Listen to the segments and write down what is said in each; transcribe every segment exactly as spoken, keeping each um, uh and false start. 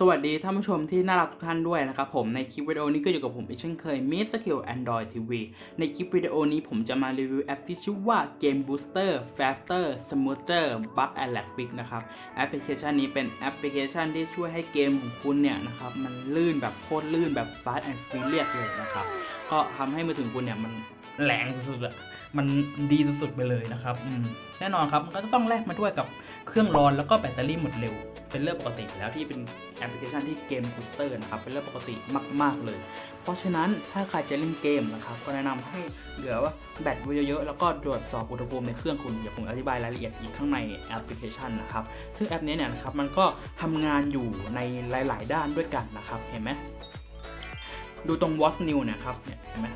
สวัสดีท่านผู้ชมที่น่ารักทุกท่านด้วยนะครับผมในคลิปวิดีโอนี้ก็อยู่กับผมอีกเช่นเคยมิสกิล Android ที วี ในคลิปวิดีโอนี้ผมจะมารีวิวแอปที่ชื่อว่า Game Booster Faster Smarter Bug and Lag Fix นะครับแอปพลิเคชันนี้เป็นแอปพลิเคชันที่ช่วยให้เกมของคุณเนี่ยนะครับมันลื่นแบบโคตรลื่นแบบ Fast and Furious เลยนะครับก็ทำให้มือถือคุณเนี่ยมันแรงสุดๆมันดีสุดๆไปเลยนะครับแน่นอนครับมันก็ต้องแลกมาด้วยกับเครื่องร้อนแล้วก็แบตเตอรี่หมดเร็วเป็นเรื่องปกติแล้วที่เป็นแอปพลิเคชันที่เกม Booster นะครับเป็นเรื่องปกติมากๆเลยเพราะฉะนั้นถ้าใครจะเล่นเกมนะครับก็แนะนำให้เหลือว่าแบตไว้เยอะๆแล้วก็ตรวจสอบอุณหภูมิในเครื่องคุณเดี๋ยวผมอธิบายรายละเอียดอีกข้างในแอปพลิเคชันนะครับซึ่งแอปนี้เนี่ยนะครับมันก็ทำงานอยู่ในหลายๆด้านด้วยกันนะครับเห็นไหมดูตรง Watch New นะครับเนี่ยเห็นไหม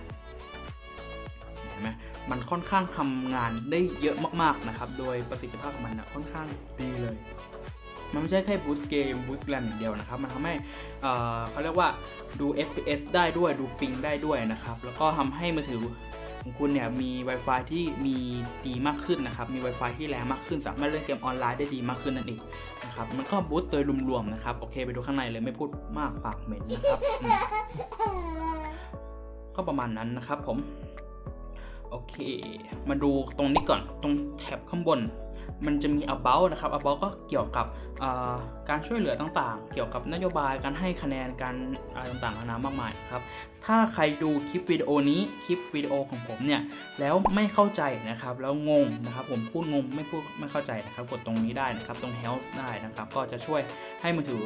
มันค่อนข้างทำงานได้เยอะมากๆนะครับโดยประสิทธิภาพของมันนะค่อนข้างดีเลยมันไม่ใช่แค่บูสต์เกมบูสต์แรมอย่างเดียวนะครับมันทำให้เอ่อเขาเรียกว่าดู เอฟ พี เอส ได้ด้วยดูปิงได้ด้วยนะครับแล้วก็ทำให้มือถือของคุณเนี่ยมี Wi-Fi ที่มีดีมากขึ้นนะครับมี Wi-Fi ที่แรงมากขึ้นสามารถเล่นเกมออนไลน์ได้ดีมากขึ้นนั่นเองนะครับมันก็บูสต์โดยรวมๆนะครับโอเคไปดูข้างในเลยไม่พูดมากปากเหม็นนะครับก็ประมาณนั้นนะครับผมโอเคมาดูตรงนี้ก่อนตรงแถบข้างบนมันจะมี about นะครับ about ก็เกี่ยวกับการช่วยเหลือต่างๆเกี่ยวกับนโยบายการให้คะแนนการอะไรต่างๆนานามากมายนะครับถ้าใครดูคลิปวิดีโอนี้คลิปวิดีโอของผมเนี่ยแล้วไม่เข้าใจนะครับแล้วงงนะครับผมพูดงงไม่พูดไม่เข้าใจนะครับกดตรงนี้ได้นะครับตรง help ได้นะครับก็จะช่วยให้มือถือ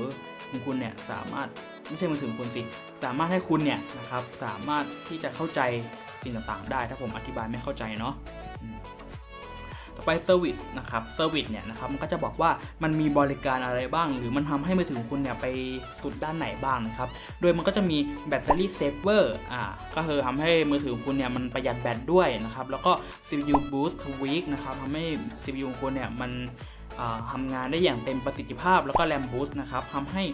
ของคุณเนี่ยสามารถไม่ใช่มือถือคุณสิสามารถให้คุณเนี่ยนะครับสามารถที่จะเข้าใจสิ่งต่างๆได้ถ้าผมอธิบายไม่เข้าใจเนาะต่อไปเซอร์วิสนะครับเซอร์วิสเนี่ยนะครับมันก็จะบอกว่ามันมีบริการอะไรบ้างหรือมันทำให้มือถือคุณเนี่ยไปสุดด้านไหนบ้างนะครับโดยมันก็จะมีแบตเตอรี่เซฟเวอร์อ่าก็คือทำให้มือถือคุณเนี่ยมันประหยัดแบตด้วยนะครับแล้วก็ ซี พี ยู Boost Week นะครับทำให้ ซี พี ยู คุณเนี่ยมันทำงานได้อย่างเต็มประสิทธิภาพแล้วก็แรม Boost นะครับทำให้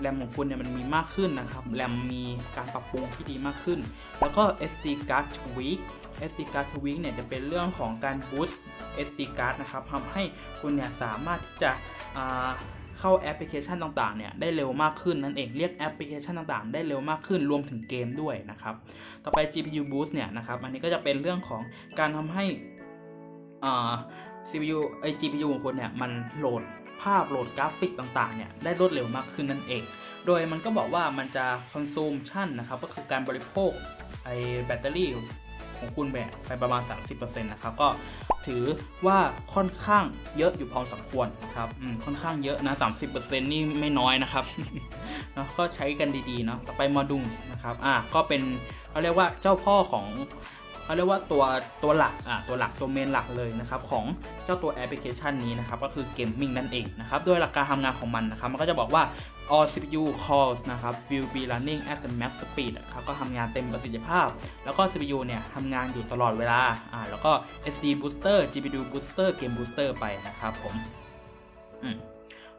แรมของคุณเนี่ยมันมีมากขึ้นนะครับแรมมีการปรับปรุงที่ดีมากขึ้นแล้วก็ เอส ดี Card Tweak เอส ดี Card Tweak เนี่ยจะเป็นเรื่องของการ boost เอส ดี Card นะครับทำให้คุณเนี่ยสามารถที่จะเข้าแอปพลิเคชันต่างๆเนี่ยได้เร็วมากขึ้นนั่นเองเรียกแอปพลิเคชันต่างๆได้เร็วมากขึ้นรวมถึงเกมด้วยนะครับต่อไป จี พี ยู Boost เนี่ยนะครับอันนี้ก็จะเป็นเรื่องของการทำให้ ซี พี ยู ไอ้ จี พี ยู ของคุณเนี่ยมันโหลดภาพโหลดกราฟิกต่างๆเนี่ยได้รวดเร็วมากขึ้นนั่นเองโดยมันก็บอกว่ามันจะ consumption นะครับก็คือการบริโภคไอแบตเตอรี่ของคุณแบบไปประมาณ สามสิบเปอร์เซ็นต์ นะครับก็ถือว่าค่อนข้างเยอะอยู่พอสมควรนะครับค่อนข้างเยอะนะ สามสิบเปอร์เซ็นต์ นี่ไม่น้อยนะครับนะก็ใช้กันดีๆเนาะต่อไป Modules นะครับอ่ะก็เป็นเขาเรียกว่าเจ้าพ่อของเขาเรียกว่าตัวตัวหลักอ่ะตัวหลักตัวเมนหลักเลยนะครับของเจ้าตัวแอปพลิเคชันนี้นะครับก็คือเกมมิ่งนั่นเองนะครับโดยหลักการทำงานของมันนะครับมันก็จะบอกว่า all ซี พี ยู cores นะครับ will be running at the max speed นะครับก็ทำงานเต็มประสิทธิภาพแล้วก็ ซี พี ยู เนี่ยทำงานอยู่ตลอดเวลาอ่าแล้วก็ เอส ดี Booster จี พี ยู Booster Game Booster ไปนะครับผม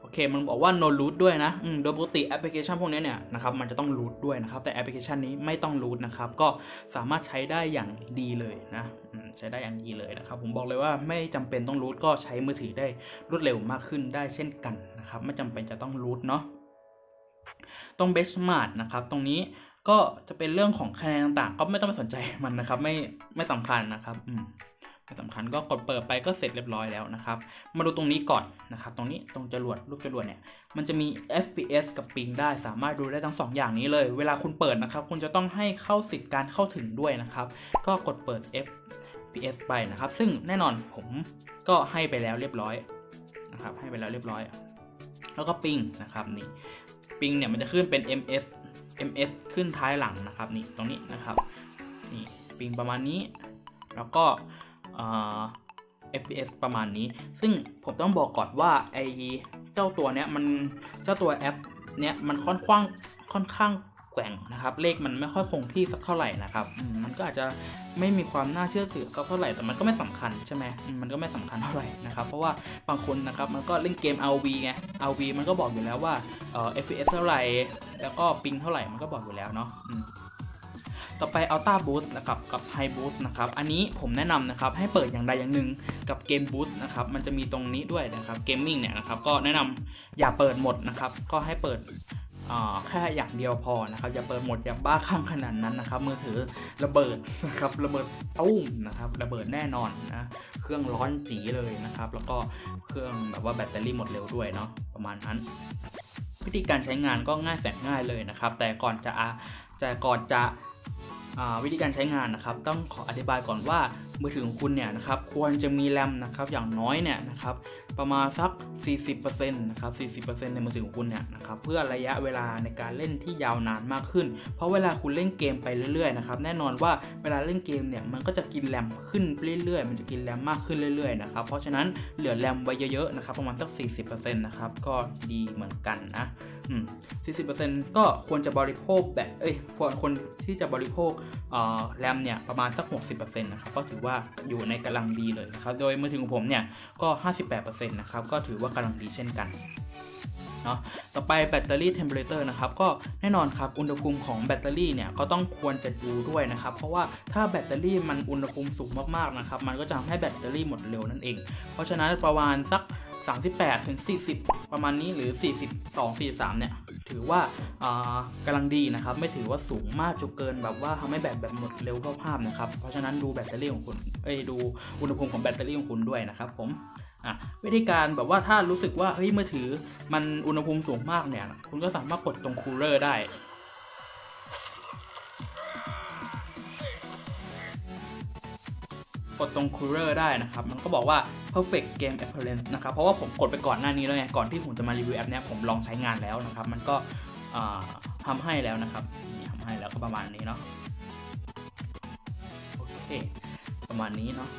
โอเคมันบอกว่า no root ด้วยนะโดยปกติแอปพลิเคชันพวกนี้เนี่ยนะครับมันจะต้อง root ด้วยนะครับแต่แอปพลิเคชันนี้ไม่ต้อง root นะครับก็สามารถใช้ได้อย่างดีเลยนะใช้ได้อย่างดีเลยนะครับผมบอกเลยว่าไม่จำเป็นต้อง root ก็ใช้มือถือได้รวดเร็วมากขึ้นได้เช่นกันนะครับไม่จำเป็นจะต้อง root เนาะตรง benchmark นะครับตรงนี้ก็จะเป็นเรื่องของคะแนนต่างๆก็ไม่ต้องไปสนใจมันนะครับไม่ไม่สำคัญนะครับสำคัญก็กดเปิดไปก็เสร็จเรียบร้อยแล้วนะครับมาดูตรงนี้ก่อนนะครับตรงนี้ตรงจรวดลูกจรวดเนี่ยมันจะมี เอฟ พี เอส กับปิงได้สามารถดูได้ทั้งสองอย่างนี้เลยเวลาคุณเปิดนะครับคุณจะต้องให้เข้าสิทธิ์การเข้าถึงด้วยนะครับก็กดเปิด เอฟ พี เอส ไปนะครับซึ่งแน่นอนผมก็ให้ไปแล้วเรียบร้อยนะครับให้ไปแล้วเรียบร้อยแล้วก็ปิงนะครับนี่ปิงเนี่ยมันจะขึ้นเป็น ms ms ขึ้นท้ายหลังนะครับนี่ตรงนี้นะครับนี่ปิงประมาณนี้แล้วก็เอฟ พี เอส ประมาณนี้ซึ่งผมต้องบอกก่อนว่าไอเจ้าตัวเนี้ยมันเจ้าตัวแอปเนี้ยมันค่อนข้างค่อนข้างแกว่งนะครับเลขมันไม่ค่อยคงที่สักเท่าไหร่นะครับมันก็อาจจะไม่มีความน่าเชื่อถือสักเท่าไหร่แต่มันก็ไม่สำคัญใช่ไหมมันก็ไม่สำคัญเท่าไหร่นะครับเพราะว่าบางคนนะครับมันก็เล่นเกม อาร์ วี ไง อาร์ วี มันก็บอกอยู่แล้วว่าเอ่อ เอฟ พี เอส เท่าไหร่แล้วก็ปิงเท่าไหร่มันก็บอกอยู่แล้วเนาะ ต่อไป Ultra Boost นะครับกับ High Boost นะครับอันนี้ผมแนะนำนะครับให้เปิดอย่างใดอย่างหนึ่งกับ Game Boost นะครับมันจะมีตรงนี้ด้วยนะครับ Gaming เนี่ยนะครับก็แนะนำอย่าเปิดหมดนะครับก็ให้เปิดแค่อย่างเดียวพอนะครับอย่าเปิดหมดอย่าบ้าคลั่งขนาดนั้นนะครับมือถือระเบิดนะครับระเบิดตุ้มนะครับระเบิดแน่นอนนะเครื่องร้อนจี๋เลยนะครับแล้วก็เครื่องแบบว่าแบตเตอรี่หมดเร็วด้วยเนาะประมาณนั้นวิธีการใช้งานก็ง่ายแสนง่ายเลยนะครับแต่ก่อนจะแต่ก่อนจะวิธีการใช้งานนะครับต้องขออธิบายก่อนว่ามือถือของคุณเนี่ยนะครับควรจะมีแรมนะครับอย่างน้อยเนี่ยนะครับประมาณสัก สี่สิบเปอร์เซ็นต์ นะครับ สี่สิบเปอร์เซ็นต์ ในมือถือของคุณเนี่ยนะครับเพื่อระยะเวลาในการเล่นที่ยาวนานมากขึ้นเพราะเวลาคุณเล่นเกมไปเรื่อยๆนะครับแน่นอนว่าเวลาเล่นเกมเนี่ยมันก็จะกินแรมขึ้นเรื่อยๆมันจะกินแรมมากขึ้นเรื่อยๆนะครับเพราะฉะนั้นเหลือแรมไว้เยอะๆนะครับประมาณสัก สี่สิบเปอร์เซ็นต์ นะครับก็ดีเหมือนกันนะอืม สี่สิบเปอร์เซ็นต์ ก็ควรจะบริโภคแบตเอ้ยควรคนที่จะบริโภคแรมเนี่ยประมาณสัก หกสิบเปอร์เซ็นต์ นะครับก็ถือว่าอยู่ในกำลังดีเลยนะครับโดยมือถือของผมเนี่ยก็ ห้าสิบแปดเปอร์เซ็นต์ นะครับก็ถือว่ากำลังดีเช่นกันเนาะต่อไปแบตเตอรี่ Temperature นะครับก็แน่นอนครับอุณหภูมิของแบตเตอรี่เนี่ยก็ต้องควรจะดูด้วยนะครับเพราะว่าถ้าแบตเตอรี่มันอุณหภูมิสูงมากๆนะครับมันก็จะทำให้แบตเตอรี่หมดเร็วนั่นเองเพราะฉะนั้นประมาณสักสามสิบแปดถึงสี่สิบประมาณนี้หรือสี่สิบสอง สี่สิบสามเนี่ยถือว่ากำลังดีนะครับไม่ถือว่าสูงมากจนเกินแบบว่าทำให้แบตแบบหมดเร็วเข้าภาพนะครับเพราะฉะนั้นดูแบตเตอรี่ของคุณเอ้ยดูอุณหภูมิของแบตเตอรี่ของคุณด้วยนะครับผมวิธีการแบบว่าถ้ารู้สึกว่าเฮ้ยมือถือมันอุณหภูมิสูงมากเนี่ยคุณก็สามารถกดตรงคูลเลอร์ได้กดตรงคูลเลอร์ได้นะครับมันก็บอกว่า perfect game appearance นะครับเพราะว่าผมกดไปก่อนหน้านี้แล้วไงก่อนที่ผมจะมารีวิวแอปเนี้ยผมลองใช้งานแล้วนะครับมันก็ทำให้แล้วนะครับทำให้แล้วก็ประมาณนี้เนาะโอเคประมาณนี้เนาะ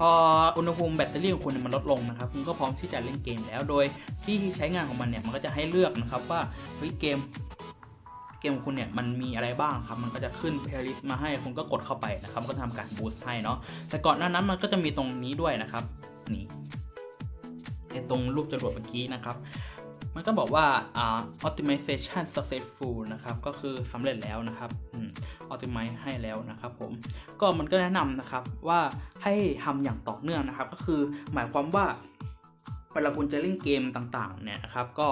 พออุณหภูมิแบตเตอรี่ของคุณมันลดลงนะครับคุณก็พร้อมที่จะเล่นเกมแล้วโดยที่ใช้งานของมันเนี่ยมันก็จะให้เลือกนะครับว่าเฮ้ยเกมเกมของคุณเนี่ยมันมีอะไรบ้างครับมันก็จะขึ้น playlist มาให้คุณก็กดเข้าไปนะครับก็ทำการบูสต์ให้เนาะแต่ก่อนหน้านั้นมันก็จะมีตรงนี้ด้วยนะครับนี่ไอ้ตรงรูปจรวดเมื่อกี้นะครับมันก็บอกว่า uh, optimization successful นะครับก็คือสำเร็จแล้วนะครับ optimize ให้แล้วนะครับผมก็มันก็แนะนำนะครับว่าให้ทำอย่างต่อเนื่องนะครับก็คือหมายความว่าเวลาคุณจะเล่นเกมต่างๆเนี่ยนะครับก็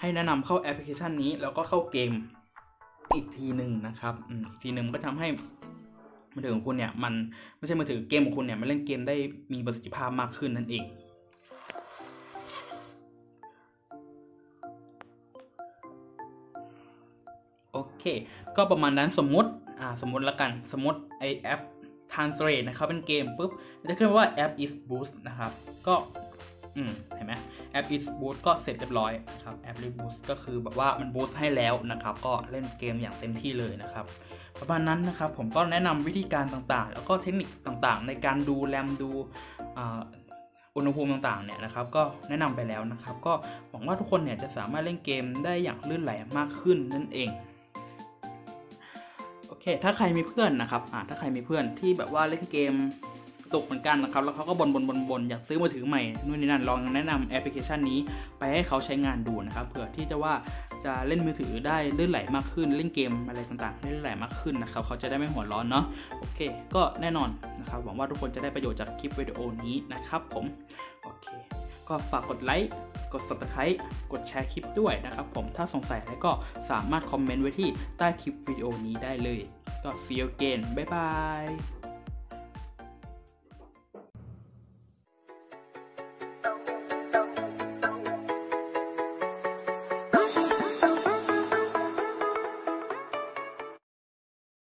ให้แนะนำเข้าแอปพลิเคชันนี้แล้วก็เข้าเกมอีกทีหนึ่งนะครับอีกทีหนึ่งก็ทำให้มือถือของคุณเนี่ยมันไม่ใช่มือถือเกมของคุณเนี่ยมันเล่นเกมได้มีประสิทธิภาพมากขึ้นนั่นเองโอเคก็ประมาณนั้นสมมุติอ่าสมมุติละกันสมมุติไอแอป Translate นะครับเป็นเกมปุ๊บจะขึ้นว่า App is Boost นะครับก็อืมเห็นไหม App is Boost ก็เสร็จเรียบร้อยครับ App is Boost ก็คือแบบว่ามัน Boost ให้แล้วนะครับก็เล่นเกมอย่างเต็มที่เลยนะครับประมาณนั้นนะครับผมก็แนะนำวิธีการต่างๆแล้วก็เทคนิคต่างๆในการดูแรมดูอ่าอุณหภูมิต่างๆเนี่ยนะครับก็แนะนำไปแล้วนะครับก็หวังว่าทุกคนเนี่ยจะสามารถเล่นเกมได้อย่างลื่นไหลมากขึ้นนั่นเองโอเคถ้าใครมีเพื่อนนะครับถ้าใครมีเพื่อนที่แบบว่าเล่นเกมตกเหมือนกันนะครับแล้วเขาก็บ่นบ่นบ่นบ่นอยากซื้อมือถือใหม่นู่นนี่นั่นลองแนะนำแอปพลิเคชันนี้ไปให้เขาใช้งานดูนะครับเผื่อที่จะว่าจะเล่นมือถือได้ลื่นไหลมากขึ้นเล่นเกมอะไรต่างๆได้ลื่นไหลมากขึ้นนะครับเขาจะได้ไม่หัวร้อนเนาะโอเคก็แน่นอนนะครับหวังว่าทุกคนจะได้ประโยชน์จากคลิปวิดีโอนี้นะครับผมโอเคก็ฝากกดไลค์กด Subscribe กดแชร์คลิปด้วยนะครับผมถ้าสงสัยแล้วก็สามารถคอมเมนต์ไว้ที่ใต้คลิปวิดีโอนี้ได้เลยก็ See you again บ๊ายบาย